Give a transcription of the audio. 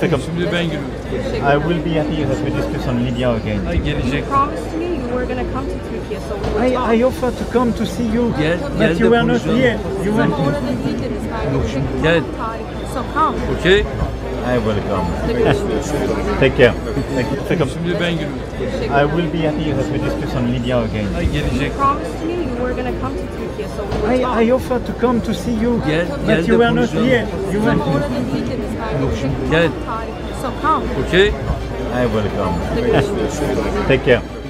Şimdi ben gülüyorum. I will be happy that we discuss on Libya again. You promised me you were going to come to Turkey, so we will talk. I offered to come to see you, but you were not here. You were not here. So come. Okay. I will come. Take care. Şimdi ben gülüyorum. I will be happy that we discuss on Libya again. You promised me you were going to come to Turkey, so we will talk. I offered to come to see you, but you were not here. You were not here. So come. Okay. I will come. Take care.